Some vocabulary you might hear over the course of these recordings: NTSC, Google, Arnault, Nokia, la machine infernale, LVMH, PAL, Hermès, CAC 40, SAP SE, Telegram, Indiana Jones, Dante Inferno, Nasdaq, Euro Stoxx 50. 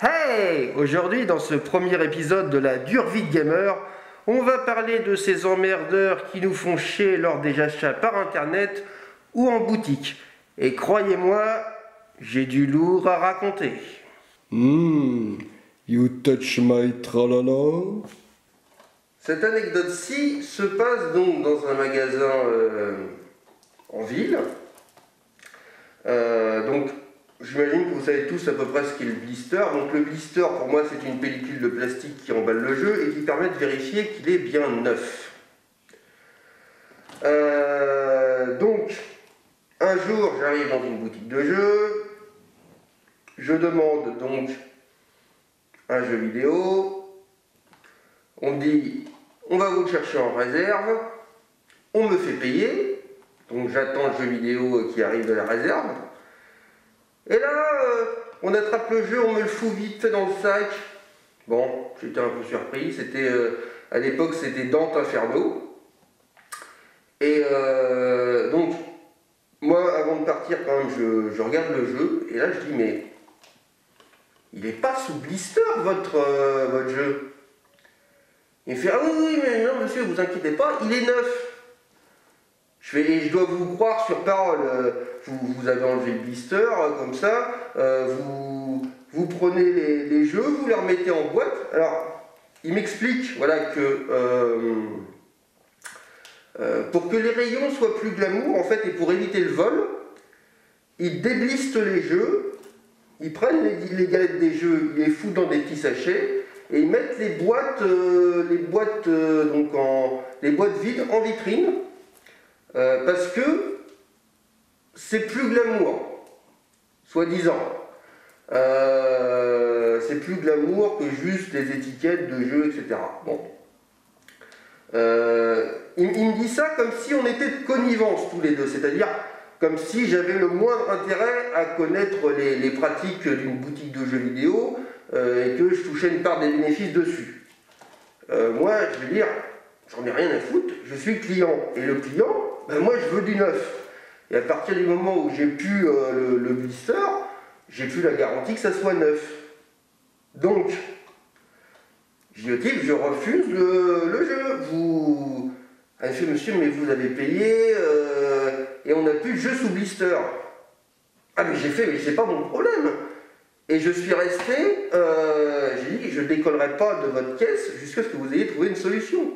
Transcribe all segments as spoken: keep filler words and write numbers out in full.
Hey! Aujourd'hui, dans ce premier épisode de la dure vie de gamer, on va parler de ces emmerdeurs qui nous font chier lors des achats par internet ou en boutique. Et croyez-moi, j'ai du lourd à raconter. Mmh, you touch my tralala. Cette anecdote-ci se passe donc dans un magasin euh, en ville. Euh, donc, j'imagine que vous savez tous à peu près ce qu'est le blister. Donc le blister, pour moi, c'est une pellicule de plastique qui emballe le jeu et qui permet de vérifier qu'il est bien neuf. Euh, donc, un jour, j'arrive dans une boutique de jeux. Je demande donc un jeu vidéo. On me dit, on va vous le chercher en réserve. On me fait payer. Donc j'attends le jeu vidéo qui arrive de la réserve. Et là, euh, on attrape le jeu, on me le fout vite fait dans le sac. Bon, j'étais un peu surpris. C'était, euh, à l'époque, c'était Dante Inferno. Et euh, donc, moi, avant de partir, quand même, je, je regarde le jeu. Et là, je dis, mais il n'est pas sous blister, votre, euh, votre jeu. Il me fait, ah oui, oui, mais non, monsieur, vous inquiétez pas, il est neuf. Je, vais, je dois vous croire sur parole, vous, vous avez enlevé le blister, comme ça, euh, vous, vous prenez les, les jeux, vous les remettez en boîte. Alors, il m'explique voilà, que euh, euh, pour que les rayons soient plus glamour, en fait, et pour éviter le vol, ils déblistent les jeux, ils prennent les, les galettes des jeux, ils les foutent dans des petits sachets, et ils mettent les boîtes, euh, les boîtes, euh, donc en, les boîtes vides en vitrine. Euh, parce que c'est plus glamour, soi-disant. Euh, c'est plus glamour que juste les étiquettes de jeux, et cetera. Bon. Euh, il, il me dit ça comme si on était de connivence tous les deux, c'est-à-dire comme si j'avais le moindre intérêt à connaître les, les pratiques d'une boutique de jeux vidéo euh, et que je touchais une part des bénéfices dessus. Euh, moi, je veux dire, j'en ai rien à foutre, je suis client. Et le client, ben moi je veux du neuf. Et à partir du moment où j'ai pu euh, le, le blister, j'ai pu la garantie que ça soit neuf. Donc, je dis au type, je refuse le, le jeu. Vous, elle fait, monsieur, mais vous avez payé euh, et on n'a plus de jeu sous blister. Ah mais j'ai fait, mais c'est pas mon problème. Et je suis resté, euh, j'ai dit, je ne décollerai pas de votre caisse jusqu'à ce que vous ayez trouvé une solution.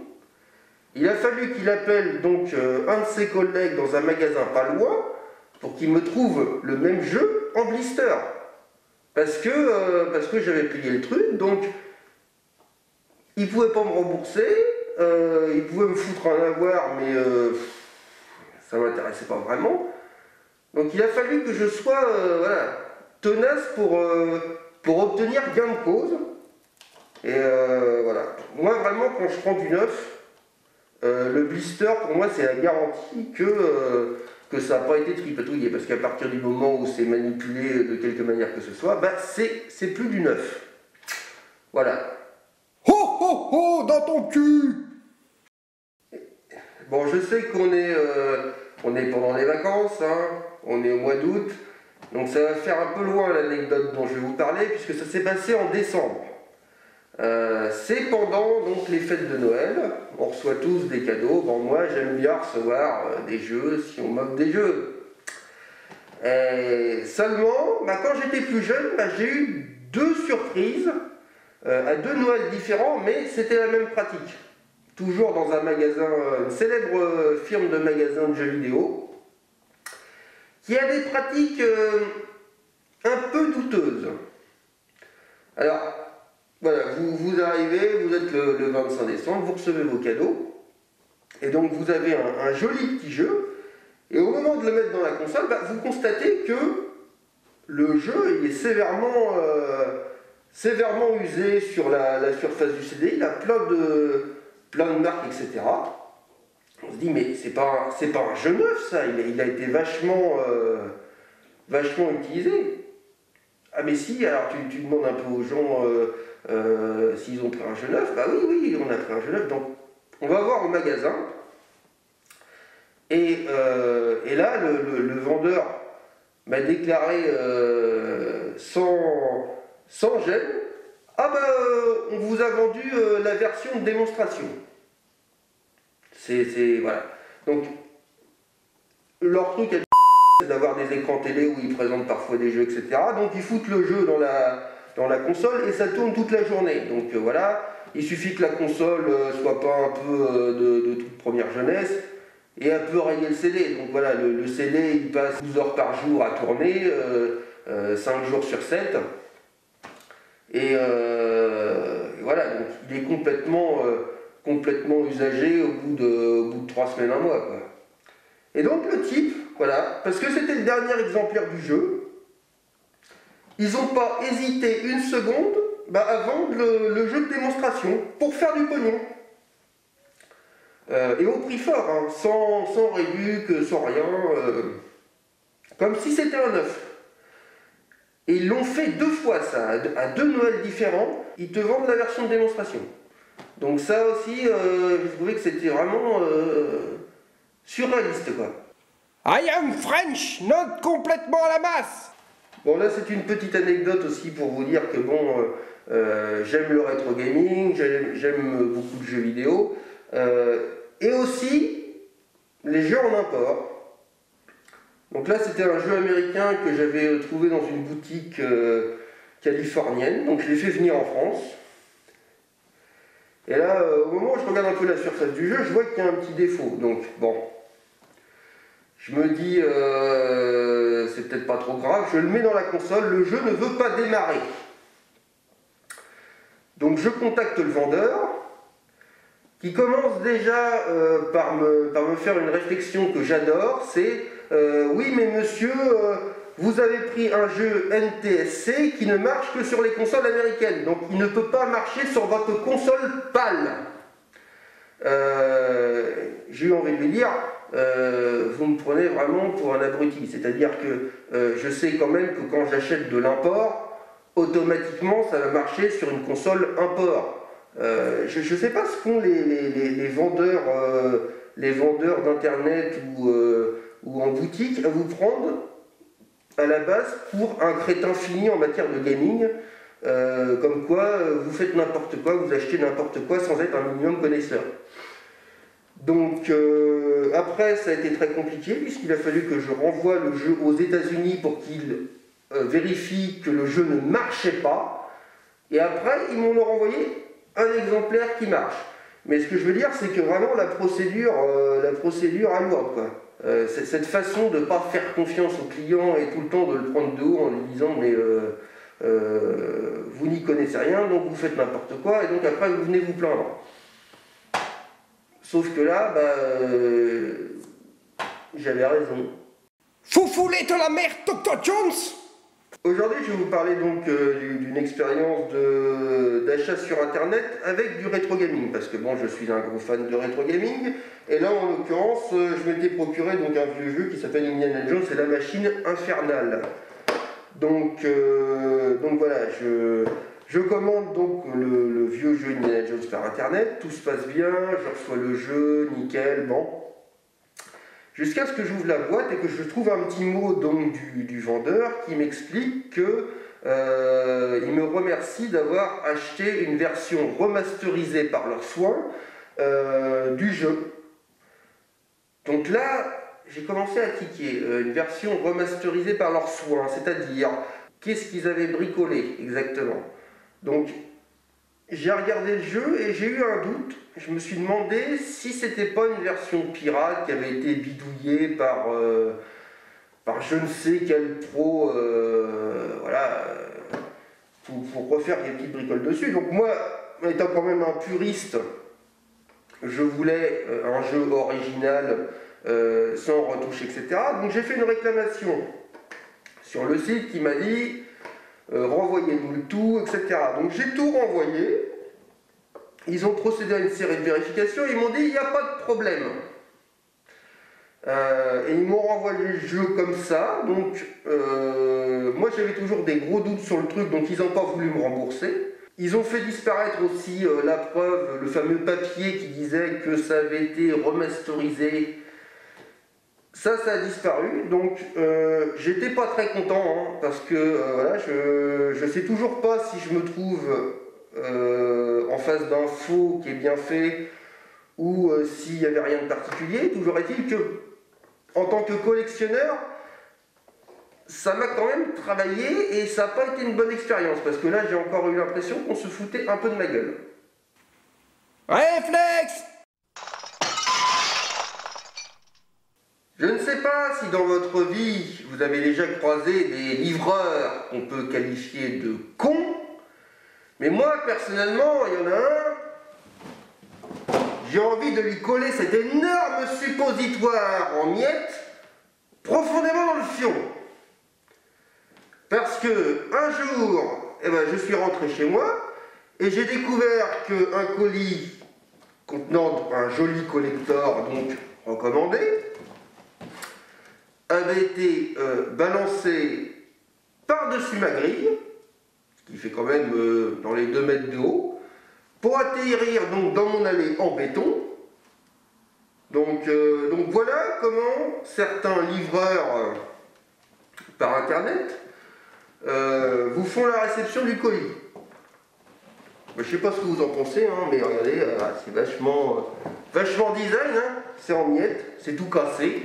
Il a fallu qu'il appelle donc euh, un de ses collègues dans un magasin pas loin pour qu'il me trouve le même jeu en blister. Parce que, euh, parce que j'avais payé le truc, donc il pouvait pas me rembourser, euh, il pouvait me foutre un avoir, mais euh, ça m'intéressait pas vraiment. Donc il a fallu que je sois euh, voilà, tenace pour, euh, pour obtenir gain de cause. Et euh, voilà. Moi vraiment quand je prends du neuf, Euh, le blister, pour moi, c'est la garantie que, euh, que ça n'a pas été tripatouillé. Parce qu'à partir du moment où c'est manipulé de quelque manière que ce soit, bah, c'est plus du neuf. Voilà. Ho ho ho, dans ton cul! Bon, je sais qu'on est, euh, on est pendant les vacances, hein, on est au mois d'août. Donc ça va faire un peu loin l'anecdote dont je vais vous parler, puisque ça s'est passé en décembre. Euh, c'est pendant donc les fêtes de Noël, on reçoit tous des cadeaux. Bon, moi j'aime bien recevoir euh, des jeux si on m'offre des jeux. Et seulement, bah, quand j'étais plus jeune, bah, j'ai eu deux surprises euh, à deux Noëls différents, mais c'était la même pratique. Toujours dans un magasin, euh, une célèbre euh, firme de magasins de jeux vidéo, qui a des pratiques euh, un peu douteuses. Alors, voilà, vous, vous arrivez, vous êtes le, le vingt-cinq décembre, vous recevez vos cadeaux, et donc vous avez un, un joli petit jeu, et au moment de le mettre dans la console, bah, vous constatez que le jeu il est sévèrement, euh, sévèrement usé sur la, la surface du C D, il a plein de, plein de marques, et cetera. On se dit, mais c'est pas, c'est pas un jeu neuf ça, il a, il a été vachement, euh, vachement utilisé. Ah mais si, alors tu, tu demandes un peu aux gens... Euh, Euh, s'ils ont pris un jeu neuf, bah oui, oui, on a pris un jeu neuf, donc on va voir au magasin, et, euh, et là, le, le, le vendeur m'a déclaré, euh, sans, sans gêne. Ah ben, euh, on vous a vendu euh, la version de démonstration. C'est, c'est, voilà. Donc, leur truc, c'est d'avoir des écrans télé où ils présentent parfois des jeux, et cetera. Donc, ils foutent le jeu dans la, dans la console et ça tourne toute la journée. Donc, euh, voilà, il suffit que la console euh, soit pas un peu euh, de, de toute première jeunesse et un peu rayer le C D. Donc, voilà, le, le C D, il passe douze heures par jour à tourner, euh, euh, cinq jours sur sept. Et euh, voilà, donc il est complètement, euh, complètement usagé au bout, de, au bout de trois semaines, un mois, quoi. Et donc le type, voilà, parce que c'était le dernier exemplaire du jeu, ils n'ont pas hésité une seconde bah, à vendre le, le jeu de démonstration pour faire du pognon. Euh, et au prix fort, hein, sans, sans réduc, sans rien, euh, comme si c'était un neuf. Et ils l'ont fait deux fois ça, à deux Noëls différents, ils te vendent la version de démonstration. Donc ça aussi, euh, je trouvais que c'était vraiment euh, surréaliste, quoi. I am French, not complètement à la masse. Bon là c'est une petite anecdote aussi pour vous dire que bon, euh, euh, j'aime le rétro gaming, j'aime beaucoup de jeux vidéo, euh, et aussi les jeux en import. Donc là c'était un jeu américain que j'avais trouvé dans une boutique euh, californienne, donc je l'ai fait venir en France. Et là, euh, au moment où je regarde un peu la surface du jeu, je vois qu'il y a un petit défaut, donc bon. Je me dis, euh, c'est peut-être pas trop grave, je le mets dans la console, le jeu ne veut pas démarrer. Donc je contacte le vendeur, qui commence déjà euh, par, me, par me faire une réflexion que j'adore, c'est... Euh, oui, mais monsieur, euh, vous avez pris un jeu N T S C qui ne marche que sur les consoles américaines. Donc, il ne peut pas marcher sur votre console P A L. Euh, J'ai eu envie de lui dire, euh, vous me prenez vraiment pour un abruti. C'est-à-dire que euh, je sais quand même que quand j'achète de l'import, automatiquement, ça va marcher sur une console import. Euh, je ne sais pas ce font les, les, les, les vendeurs, euh, les vendeurs d'Internet ou... Euh, ou en boutique, à vous prendre à la base pour un crétin fini en matière de gaming, euh, comme quoi euh, vous faites n'importe quoi, vous achetez n'importe quoi sans être un minimum connaisseur. Donc euh, après ça a été très compliqué puisqu'il a fallu que je renvoie le jeu aux États-Unis pour qu'ils euh, vérifient que le jeu ne marchait pas, et après ils m'ont renvoyé un exemplaire qui marche. Mais ce que je veux dire c'est que vraiment la procédure, euh, la procédure à l'ordre, quoi. Euh, cette façon de ne pas faire confiance au client et tout le temps de le prendre de haut en lui disant mais euh, euh, vous n'y connaissez rien donc vous faites n'importe quoi et donc après vous venez vous plaindre. Sauf que là, bah, euh, j'avais raison. Foufoulé de la merde, Dante Jones. Aujourd'hui je vais vous parler donc euh, d'une expérience d'achat sur internet avec du rétro gaming, parce que bon je suis un gros fan de rétro gaming, et là en l'occurrence euh, je m'étais procuré donc un vieux jeu qui s'appelle Indiana Jones, c'est la machine infernale. Donc, euh, donc voilà, je, je commande donc le, le vieux jeu Indiana Jones par internet, tout se passe bien, je reçois le jeu, nickel, bon. Jusqu'à ce que j'ouvre la boîte et que je trouve un petit mot donc du, du vendeur qui m'explique que euh, il me remercie d'avoir acheté une version remasterisée par leurs soins euh, du jeu. Donc là, j'ai commencé à tiquer, euh, une version remasterisée par leurs soins, c'est-à-dire qu'est-ce qu'ils avaient bricolé exactement. Donc j'ai regardé le jeu et j'ai eu un doute. Je me suis demandé si c'était pas une version pirate qui avait été bidouillée par, euh, par je ne sais quel pro, euh, voilà, pour, pour refaire des petites bricoles dessus. Donc moi, étant quand même un puriste, je voulais un jeu original, euh, sans retouche, et cetera. Donc j'ai fait une réclamation sur le site qui m'a dit euh, renvoyez-nous le tout, et cetera. Donc j'ai tout renvoyé. Ils ont procédé à une série de vérifications, ils m'ont dit il n'y a pas de problème. Euh, et ils m'ont renvoyé le jeu comme ça, donc euh, moi j'avais toujours des gros doutes sur le truc, donc ils n'ont pas voulu me rembourser. Ils ont fait disparaître aussi euh, la preuve, le fameux papier qui disait que ça avait été remasterisé Ça, ça a disparu, donc euh, j'étais pas très content, hein, parce que euh, voilà, je, je sais toujours pas si je me trouve euh, en face d'un faux qui est bien fait ou euh, s'il n'y avait rien de particulier. Toujours est-il que, en tant que collectionneur, ça m'a quand même travaillé et ça n'a pas été une bonne expérience, parce que là j'ai encore eu l'impression qu'on se foutait un peu de ma gueule. Réflexe! Je ne sais pas si dans votre vie vous avez déjà croisé des livreurs qu'on peut qualifier de cons, mais moi personnellement, il y en a un, j'ai envie de lui coller cet énorme suppositoire en miettes profondément dans le fion. Parce que un jour, eh ben, je suis rentré chez moi et j'ai découvert qu'un colis contenant un joli collector, donc recommandé, avait été euh, balancé par-dessus ma grille, ce qui fait quand même euh, dans les deux mètres de haut, pour atterrir donc dans mon allée en béton. Donc, euh, donc voilà comment certains livreurs euh, par internet euh, vous font la réception du colis. Bah, je sais pas ce que vous en pensez, hein, mais regardez, euh, c'est vachement, euh, vachement design, hein, c'est en miettes, c'est tout cassé.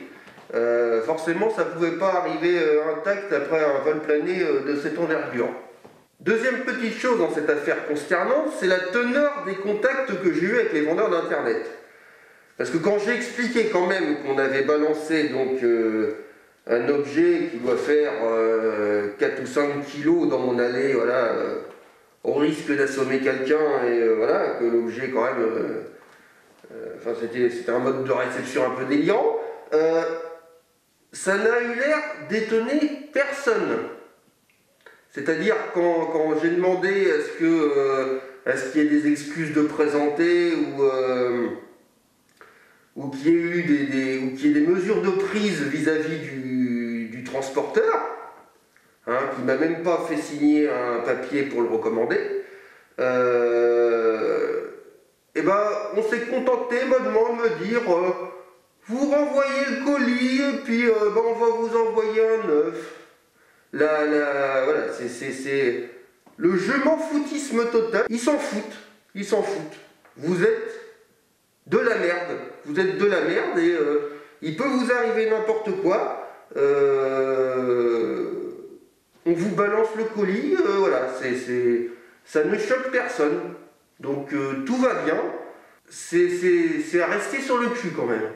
Euh, forcément ça ne pouvait pas arriver euh, intact après un vol plané euh, de cette envergure. Deuxième petite chose dans cette affaire consternante, c'est la teneur des contacts que j'ai eu avec les vendeurs d'internet. Parce que quand j'ai expliqué quand même qu'on avait balancé donc euh, un objet qui doit faire euh, quatre ou cinq kilos dans mon allée, voilà, euh, au risque d'assommer quelqu'un, et euh, voilà, que l'objet quand même, euh, euh, enfin c'était un mode de réception un peu délirant, euh, ça n'a eu l'air d'étonner personne. C'est-à-dire quand, quand j'ai demandé est-ce qu'il euh, est qu'il y ait des excuses de présenter ou, euh, ou qu'il y ait eu des, des, ou qu'il y ait des mesures de prise vis-à-vis du, du transporteur, hein, qui ne m'a même pas fait signer un papier pour le recommander, euh, et ben, on s'est contenté bonnement de me dire euh, vous renvoyez le colis et puis euh, bah, on va vous envoyer un neuf. La, la, voilà, c'est le je m'en foutisme total. Ils s'en foutent, ils s'en foutent. Vous êtes de la merde, vous êtes de la merde et euh, il peut vous arriver n'importe quoi. Euh, on vous balance le colis, euh, voilà, c'est ça ne choque personne. Donc euh, tout va bien. C'est à rester sur le cul quand même.